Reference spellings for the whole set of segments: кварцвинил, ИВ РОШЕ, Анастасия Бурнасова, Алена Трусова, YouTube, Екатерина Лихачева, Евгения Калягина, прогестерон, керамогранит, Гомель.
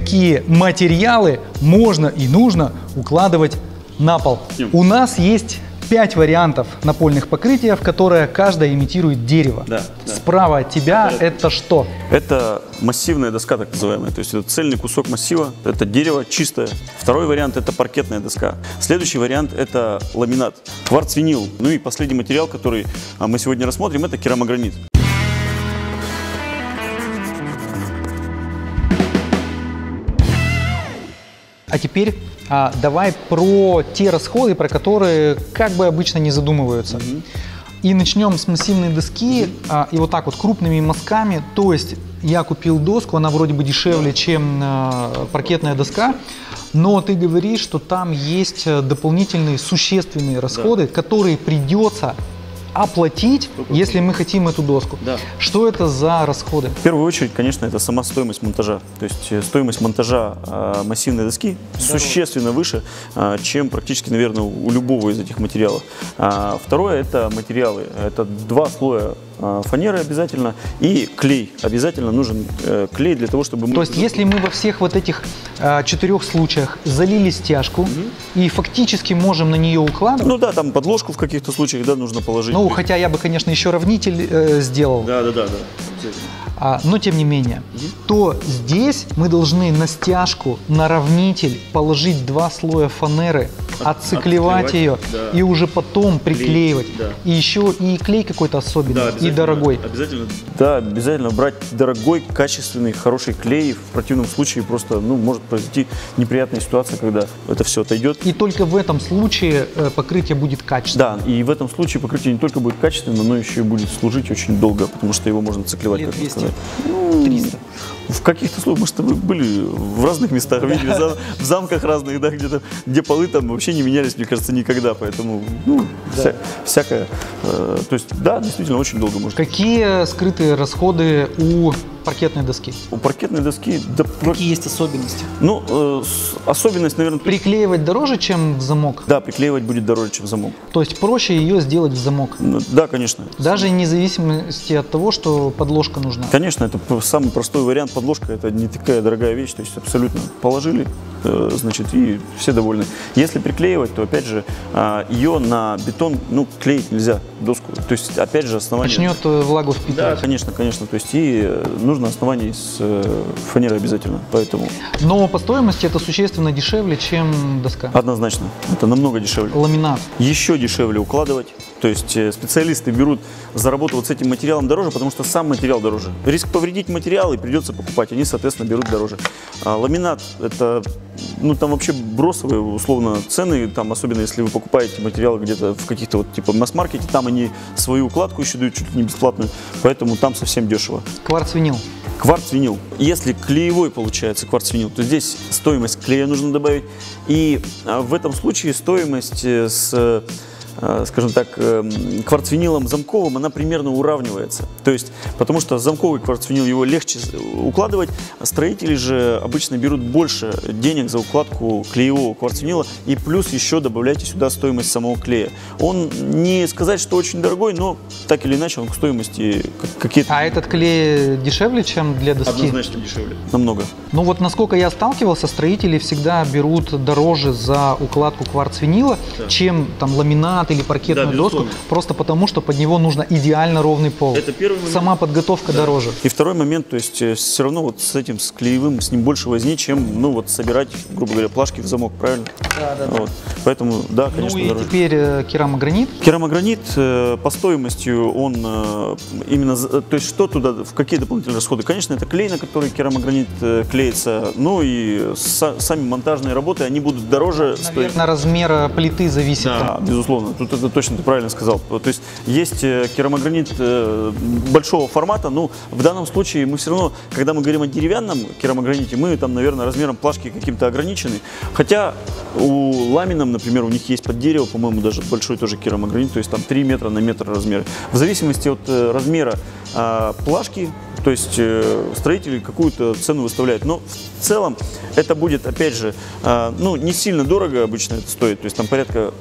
какие материалы можно и нужно укладывать на пол. У нас есть 5 вариантов напольных покрытий, которые каждая имитирует дерево. Справа от тебя это что? Это массивная доска, так называемая. То есть это цельный кусок массива, это дерево чистое. Второй вариант — это паркетная доска. Следующий вариант — это ламинат, кварцвинил. Ну и последний материал, который мы сегодня рассмотрим, это керамогранит. А теперь давай про те расходы, про которые как бы обычно не задумываются. И начнем с массивной доски и вот так вот крупными мазками. То есть я купил доску, она вроде бы дешевле, чем паркетная доска, но ты говоришь, что там есть дополнительные существенные расходы, которые придется оплатить, если мы хотим эту доску. Что это за расходы? В первую очередь, конечно, это сама стоимость монтажа. То есть стоимость монтажа массивной доски существенно выше, чем практически, наверное, у любого из этих материалов. Второе — это материалы. Это 2 слоя фанеры обязательно и клей. Обязательно нужен клей для того, чтобы... То есть если мы во всех вот этих 4 случаях залили стяжку и фактически можем на нее укладывать... Ну да, там подложку в каких-то случаях нужно положить. Ну, хотя я бы, конечно, еще равнитель сделал. Но тем не менее, то здесь мы должны на стяжку, на равнитель положить 2 слоя фанеры, отциклевать ее и уже потом приклеивать. И еще и клей какой-то особенный, и дорогой. Обязательно брать дорогой, качественный, хороший клей. В противном случае просто может произойти неприятная ситуация, когда это все отойдет. И только в этом случае покрытие будет качественным. Да, и в этом случае покрытие не только будет качественным, но еще и будет служить очень долго, потому что его можно циклевать. 300. В каких-то случаях, может, мы были в разных местах, видели, в замках разных, где-то, где полы там вообще не менялись, мне кажется, никогда, поэтому, всякое, то есть, действительно, очень долго может. Какие скрытые расходы у паркетной доски? У паркетной доски... Какие есть особенности? Ну, особенность, наверное... Приклеивать дороже, чем в замок? Да, приклеивать будет дороже, чем в замок. То есть проще ее сделать в замок? Да, конечно. Даже вне зависимости от того, что подложка нужна? Конечно, это самый простой вариант. Подложка — это не такая дорогая вещь, то есть абсолютно положили, значит, и все довольны. Если приклеивать, то, опять же, ее на бетон, клеить нельзя, доску. То есть, опять же, основание... Начнет влагу впитывать. Да, конечно, конечно. То есть, и нужно основание из фанеры обязательно, поэтому... Но по стоимости это существенно дешевле, чем доска? Однозначно. Это намного дешевле. Ламинат? Еще дешевле укладывать. То есть, специалисты берут за работу вот с этим материалом дороже, потому что сам материал дороже. Риск повредить материал, и придется покупать. Они, соответственно, берут дороже. А ламинат – это... там вообще бросовые, условно, цены, там, особенно если вы покупаете материалы где-то в каких-то масс-маркете, там они свою укладку еще дают, чуть ли не бесплатную, поэтому там совсем дешево. Кварцвинил. Кварцвинил. Если клеевой получается кварцвинил, то здесь стоимость клея нужно добавить, и в этом случае стоимость с... скажем так, кварцвинилом замковым, она примерно уравнивается. То есть, потому что замковый кварцвинил, его легче укладывать, строители же обычно берут больше денег за укладку клеевого кварцвинила, и плюс еще добавляйте сюда стоимость самого клея. Он не сказать, что очень дорогой, но так или иначе он к стоимости какие-то... А этот клей дешевле, чем для доски? Однозначно дешевле. Намного. Ну вот насколько я сталкивался, строители всегда берут дороже за укладку кварцвинила, чем там ламинат или паркетную доску, просто потому, что под него нужно идеально ровный пол. Это первый момент. Сама подготовка дороже. И второй момент, то есть все равно вот с этим, с клеевым, с ним больше возни, чем, собирать, грубо говоря, плашки в замок, правильно? Поэтому, конечно, дороже. Ну и теперь керамогранит. Керамогранит по стоимости он именно, то есть что туда, в какие дополнительные расходы? Конечно, это клей, на который керамогранит клеится, ну и сами монтажные работы, они будут дороже стоить. Наверное, размер плиты зависит. Да, безусловно. Тут это точно ты правильно сказал. То есть есть керамогранит большого формата, но в данном случае мы все равно, когда мы говорим о деревянном керамограните, мы там, наверное, размером плашки каким-то ограничены. Хотя у ламинам, например, у них есть под дерево, по-моему, даже большой тоже керамогранит, то есть там 3 метра на метр размеры. В зависимости от размера плашки, то есть строители какую-то цену выставляют. Но В целом это будет, опять же, ну, не сильно дорого обычно это стоит, то есть там порядка,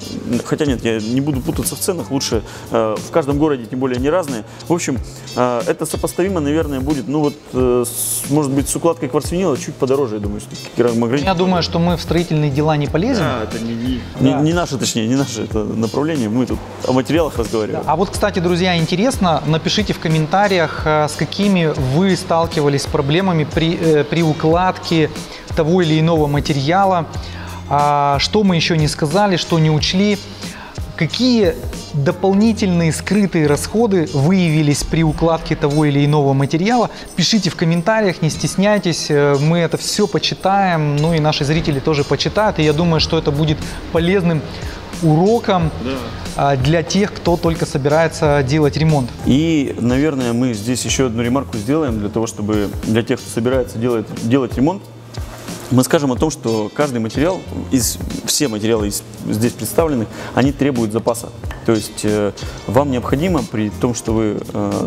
хотя нет, я не буду путаться в ценах, лучше в каждом городе, тем более они разные. В общем, это сопоставимо, наверное, будет, ну вот, может быть, с укладкой кварцвинила чуть подороже, я думаю. Я думаю, что мы в строительные дела не полезем. Да, это не наше, точнее, не наше это направление, мы тут о материалах разговариваем. Да. А вот, кстати, друзья, интересно, напишите в комментариях, с какими вы сталкивались проблемами при укладке того или иного материала, что мы еще не сказали, что не учли, какие дополнительные скрытые расходы выявились при укладке того или иного материала. Пишите в комментариях, не стесняйтесь, мы это все почитаем, ну и наши зрители тоже почитают, и я думаю, что это будет полезным уроком для тех, кто только собирается делать ремонт. И, наверное, мы здесь еще одну ремарку сделаем для того, чтобы для тех, кто собирается делать ремонт, мы скажем о том, что каждый материал, все материалы здесь представлены, они требуют запаса. То есть вам необходимо, при том, что вы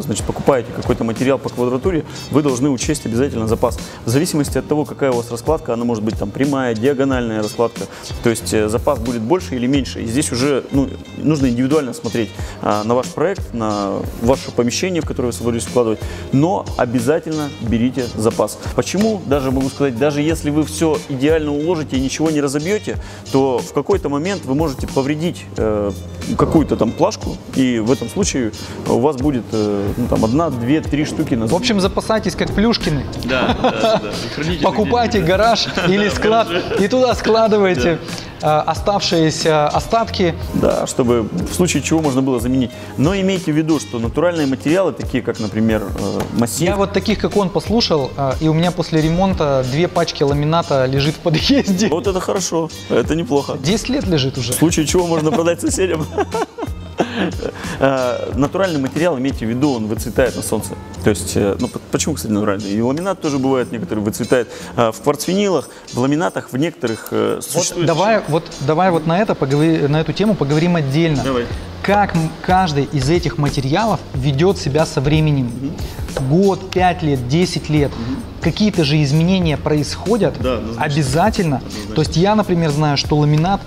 значит, покупаете какой-то материал по квадратуре, вы должны учесть обязательно запас. В зависимости от того, какая у вас раскладка, она может быть там прямая, диагональная раскладка. То есть запас будет больше или меньше. И здесь уже нужно индивидуально смотреть на ваш проект, на ваше помещение, в которое вы собрались вкладывать. Но обязательно берите запас. Почему? Даже могу сказать, даже если вы все идеально уложите и ничего не разобьете, то в какой-то момент вы можете повредить какую-то там плашку, и в этом случае у вас будет ну, там, 1, 2, 3 штуки. В общем, запасайтесь как Плюшкины. Да. Покупайте гараж или склад и туда складывайте оставшиеся остатки. Да, чтобы в случае чего можно было заменить. Но имейте в виду, что натуральные материалы, такие как, например, массив. Я вот таких, как он, послушал, и у меня после ремонта 2 пачки ламината лежит в подъезде. Вот это хорошо, это неплохо. 10 лет лежит уже. В случае чего можно продать соседям. Натуральный материал, имейте в виду, он выцветает на солнце. То есть, ну почему, кстати, натуральный? И ламинат тоже бывает, некоторые выцветает. В кварцвинилах, в ламинатах, в некоторых существует. Давай вот на эту тему поговорим отдельно. Давай. Как каждый из этих материалов ведет себя со временем. Год, 5 лет, 10 лет. Какие-то же изменения происходят, да, обязательно. Однозначно. То есть я, например, знаю, что ламинат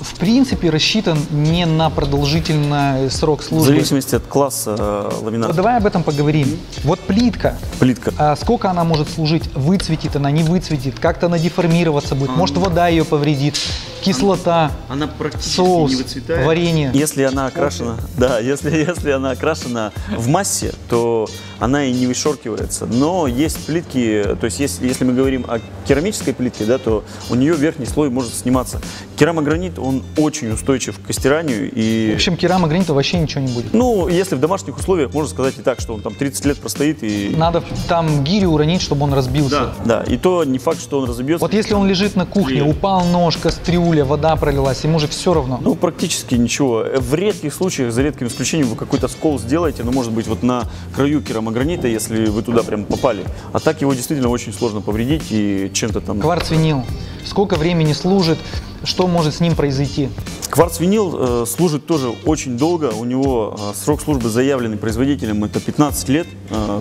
в принципе рассчитан не на продолжительный срок службы. В зависимости от класса ламината. Давай об этом поговорим. Вот плитка. Плитка. Сколько она может служить? Выцветит она, не выцветит? Как-то она деформироваться будет? Может, вода ее повредит? Кислота, она практически соус, не выцветает. Варенье. Если она окрашена, если она окрашена в массе, то она и не вышоркивается. Но есть плитки, то есть если мы говорим о керамической плитке, да, то у нее верхний слой может сниматься. Керамогранит, он очень устойчив к стиранию. В общем, керамогранита вообще ничего не будет. Ну, если в домашних условиях, можно сказать и так, что он там 30 лет простоит. И... Надо там гирю уронить, чтобы он разбился. Да, и то не факт, что он разобьется. Вот если он лежит на кухне, упал нож, кастрюля, вода пролилась, ему же все равно. Ну, практически ничего. В редких случаях, за редким исключением, вы какой-то скол сделаете, но, может быть, вот на краю керамогранита, если вы туда прям попали. А так его действительно очень сложно повредить и чем-то там... Кварцвинил. Сколько времени служит? Что может с ним произойти? Кварцвинил служит тоже очень долго. У него срок службы, заявленный производителем, это 15 лет.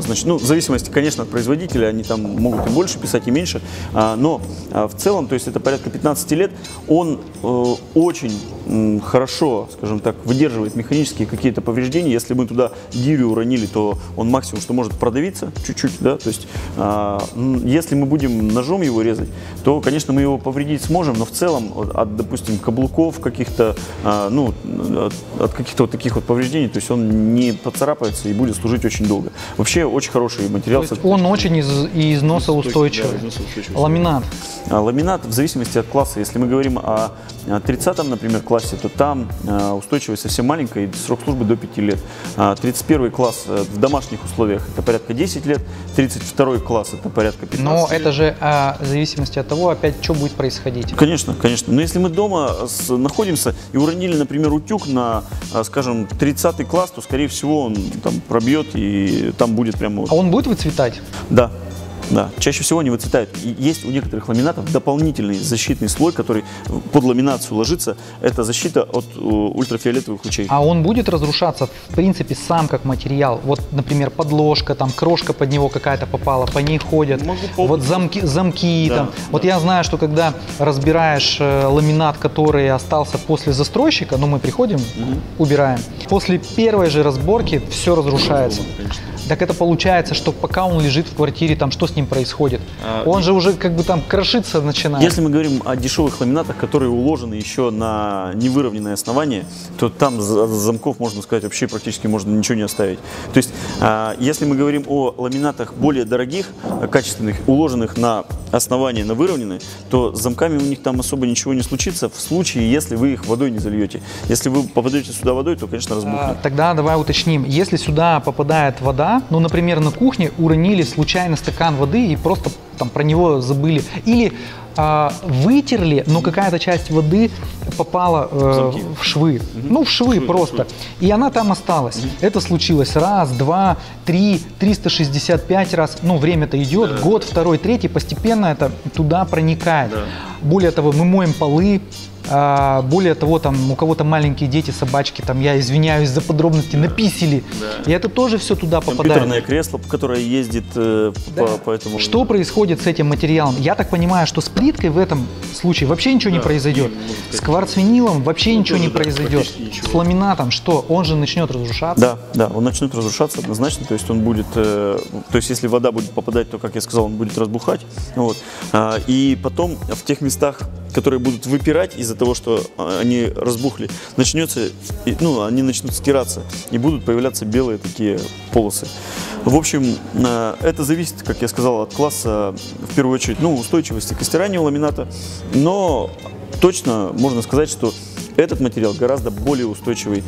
Значит, ну, в зависимости, конечно, от производителя, они там могут и больше писать, и меньше. Но в целом, то есть это порядка 15 лет, он очень хорошо, скажем так, выдерживает механические какие-то повреждения. Если мы туда гирю уронили, то он максимум, что может продавиться чуть-чуть, да, то есть если мы будем ножом его резать, то, конечно, мы его повредить сможем, но в целом от, допустим, каблуков каких-то, ну, от каких-то вот таких вот повреждений, то есть он не поцарапается и будет служить очень долго. Вообще очень хороший материал. То есть он очень износоустойчивый. Да, износоустойчивый. Ламинат. Ламинат в зависимости от класса. Если мы говорим о 30-м, например, классе, то там устойчивость совсем маленькая и срок службы до 5 лет. 31 класс в домашних условиях это порядка 10 лет, 32 класс это порядка 15 лет. Но это же в зависимости от того, опять, что будет происходить. Конечно, конечно. Но если мы дома находимся и уронили, например, утюг на, скажем, 30 класс, то, скорее всего, он там пробьет и там будет прямо... А он будет выцветать? Да. Да, чаще всего они выцветают. Есть у некоторых ламинатов дополнительный защитный слой, который под ламинацию ложится. Это защита от ультрафиолетовых лучей. А он будет разрушаться, в принципе, сам как материал? Вот, например, подложка, там крошка под него какая-то попала, по ней ходят. Вот замки да, там. Да. Вот я знаю, что когда разбираешь ламинат, который остался после застройщика, ну мы приходим, убираем. После первой же разборки все разрушается. Так это получается, что пока он лежит в квартире, там что с ним происходит? Он же уже как бы там крошиться начинает. Если мы говорим о дешевых ламинатах, которые уложены еще на невыровненное основание, то там замков, можно сказать, вообще практически можно ничего не оставить. То есть, если мы говорим о ламинатах более дорогих, качественных, уложенных на основание, на выровненное, то с замками у них там особо ничего не случится в случае, если вы их водой не зальете. Если вы попадете сюда водой, то, конечно, разбухнет. Тогда давай уточним. Если сюда попадает вода, ну, например, на кухне уронили случайно стакан воды и просто там про него забыли. Или вытерли, но какая-то часть воды попала в швы. Ну, в швы просто. И она там осталась. Это случилось раз, два, три, 365 раз. Ну, время-то идет, год, второй, третий, постепенно это туда проникает. Более того, мы моем полы. Более того, там у кого-то маленькие дети, собачки, там, я извиняюсь за подробности, написали. Да. И это тоже все туда попадает. Компьютерное кресло, которое ездит по этому... Что происходит с этим материалом? Я так понимаю, что с плиткой в этом случае вообще ничего не произойдет. С кварцвинилом вообще ничего не произойдет. С ламинатом что? Он же начнет разрушаться? Да, да, он начнет разрушаться однозначно. То есть он будет... то есть если вода будет попадать, то, как я сказал, он будет разбухать. Вот. И потом в тех местах, которые будут выпирать из-за того, что они разбухли, начнется, ну, они начнут стираться и будут появляться белые такие полосы. В общем, это зависит, как я сказал, от класса, в первую очередь, ну, устойчивости к стиранию ламината, но точно можно сказать, что этот материал гораздо более устойчивый,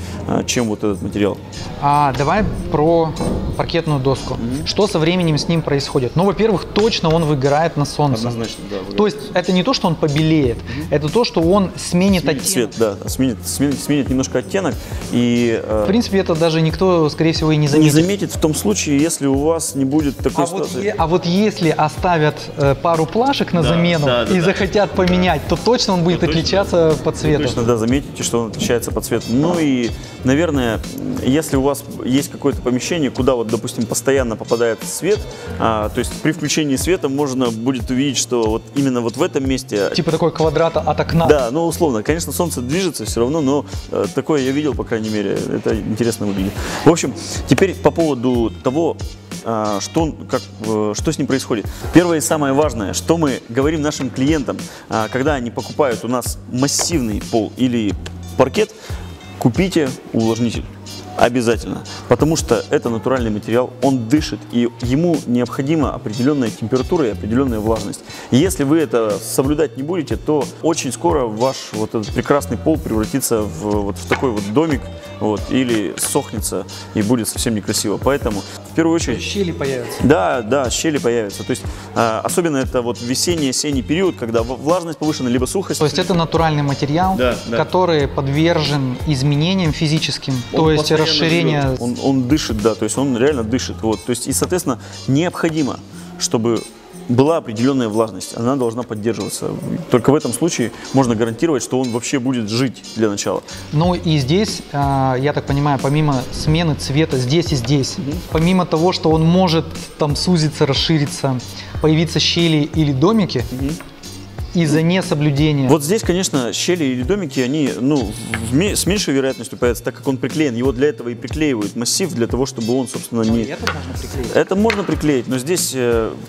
чем вот этот материал. Давай про паркетную доску. Что со временем с ним происходит? Ну, во-первых, точно он выгорает на солнце. Однозначно, да, выгорает. То есть это не то, что он побелеет, это то, что он сменит оттенок. Цвет, да, сменит немножко оттенок. И, в принципе, это даже никто, скорее всего, и не заметит. Не заметит в том случае, если у вас не будет такой ситуации. Вот если оставят пару плашек на замену захотят поменять, то точно он будет отличаться по цвету. Точно, да, заметите, что он отличается по цвету. Ну и, наверное, если у вас есть какое-то помещение, куда вот, допустим, постоянно попадает свет, то есть при включении света можно будет увидеть, что вот именно вот в этом месте... Типа такой квадрат от окна. Да, ну условно. Конечно, солнце движется все равно, но такое я видел, по крайней мере. Это интересно выглядит. В общем, теперь по поводу того, что с ним происходит. Первое и самое важное, что мы говорим нашим клиентам, когда они покупают у нас массивный пол или паркет, купите увлажнитель. Обязательно, потому что это натуральный материал, он дышит, и ему необходима определенная температура и определенная влажность. И если вы это соблюдать не будете, то очень скоро ваш вот этот прекрасный пол превратится в такой вот домик, или сохнется и будет совсем некрасиво. Поэтому в первую очередь... Щели появятся. Да, да, щели появятся. То есть особенно это вот весенний-осенний период, когда влажность повышена, либо сухость. То есть это натуральный материал, который подвержен изменениям физическим, то есть расширение. Он дышит, да, то есть он реально дышит. То есть, и, соответственно, необходимо, чтобы была определенная влажность, она должна поддерживаться. Только в этом случае можно гарантировать, что он вообще будет жить для начала. Ну и здесь, я так понимаю, помимо смены цвета здесь и здесь, помимо того, что он может там сузиться, расшириться, появиться щели или домики, из-за несоблюдения. Вот здесь, конечно, щели или домики, они с меньшей вероятностью появятся, так как он приклеен. Его для этого и приклеивают массив, для того, чтобы он, собственно, не... Это можно приклеить? Это можно приклеить, но здесь,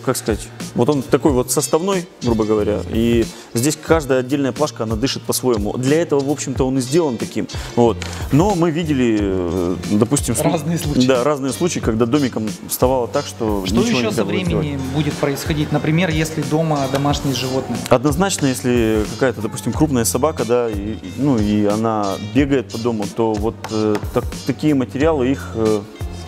как сказать, вот он такой вот составной, грубо говоря, и здесь каждая отдельная плашка, она дышит по-своему. Для этого, в общем-то, он и сделан таким. Но мы видели, допустим... Разные случаи. Да, разные случаи, когда домиком вставало так, что ничего нельзя было сделать. Что еще со временем будет происходить? Например, если дома домашние животные? Однозначно, если какая-то, допустим, крупная собака, да, и она бегает по дому, то вот такие материалы, их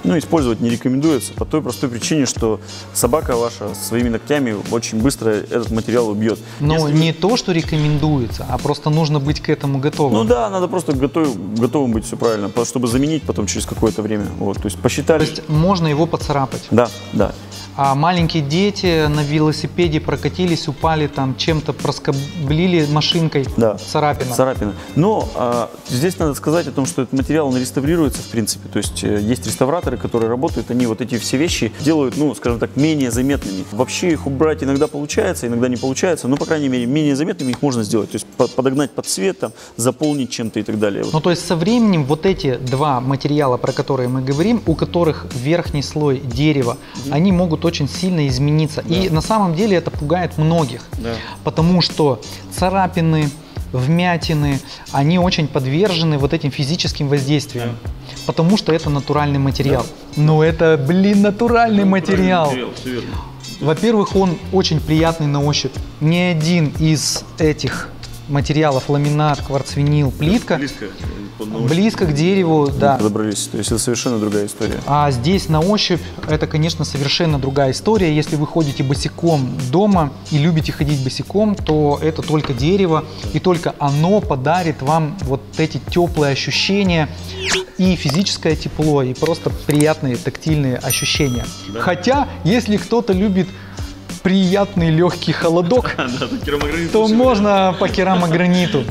использовать не рекомендуется по той простой причине, что собака ваша своими ногтями очень быстро этот материал убьет. Но не то, что рекомендуется, а просто нужно быть к этому готовым. Ну да, надо просто готовым быть, все правильно, чтобы заменить потом через какое-то время. То есть посчитали. То есть можно его поцарапать. Да, да. А маленькие дети на велосипеде прокатились, упали, там чем-то проскоблили машинкой, да. Царапина. Но здесь надо сказать о том, что этот материал, он реставрируется, в принципе. То есть есть реставраторы, которые работают, они вот эти все вещи делают, ну, скажем так, менее заметными. Вообще их убрать иногда получается, иногда не получается, но, по крайней мере, менее заметными их можно сделать. То есть подогнать под цвет, там, заполнить чем-то и так далее. Ну, то есть со временем вот эти два материала, про которые мы говорим, у которых верхний слой дерева, они могут очень сильно измениться. Да. И на самом деле это пугает многих, да. Потому что царапины, вмятины, они очень подвержены вот этим физическим воздействиям, да. Потому что это натуральный материал. Да. Но это, блин, натуральный материал. Во-первых, он очень приятный на ощупь. Ни один из этих материалов, ламинат, кварцвинил, плитка, близко к дереву, да. Подобрались, то есть это совершенно другая история. А здесь на ощупь это, конечно, совершенно другая история. Если вы ходите босиком дома и любите ходить босиком, то это только дерево, и только оно подарит вам вот эти теплые ощущения и физическое тепло, и просто приятные тактильные ощущения. Да. Хотя, если кто-то любит приятный легкий холодок, то можно по керамограниту.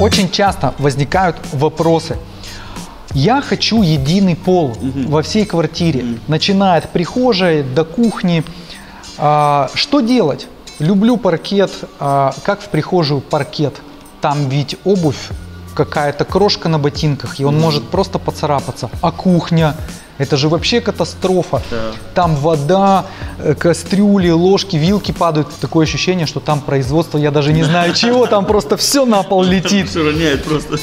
Очень часто возникают вопросы. Я хочу единый пол во всей квартире, начиная от прихожей до кухни. Что делать? Люблю паркет. Как в прихожую паркет? Там ведь обувь, какая-то крошка на ботинках, и он может просто поцарапаться. А кухня? Это же вообще катастрофа. Да. Там вода, кастрюли, ложки, вилки падают. Такое ощущение, что там производство, я даже не знаю чего, там просто все на пол летит. Все роняет просто.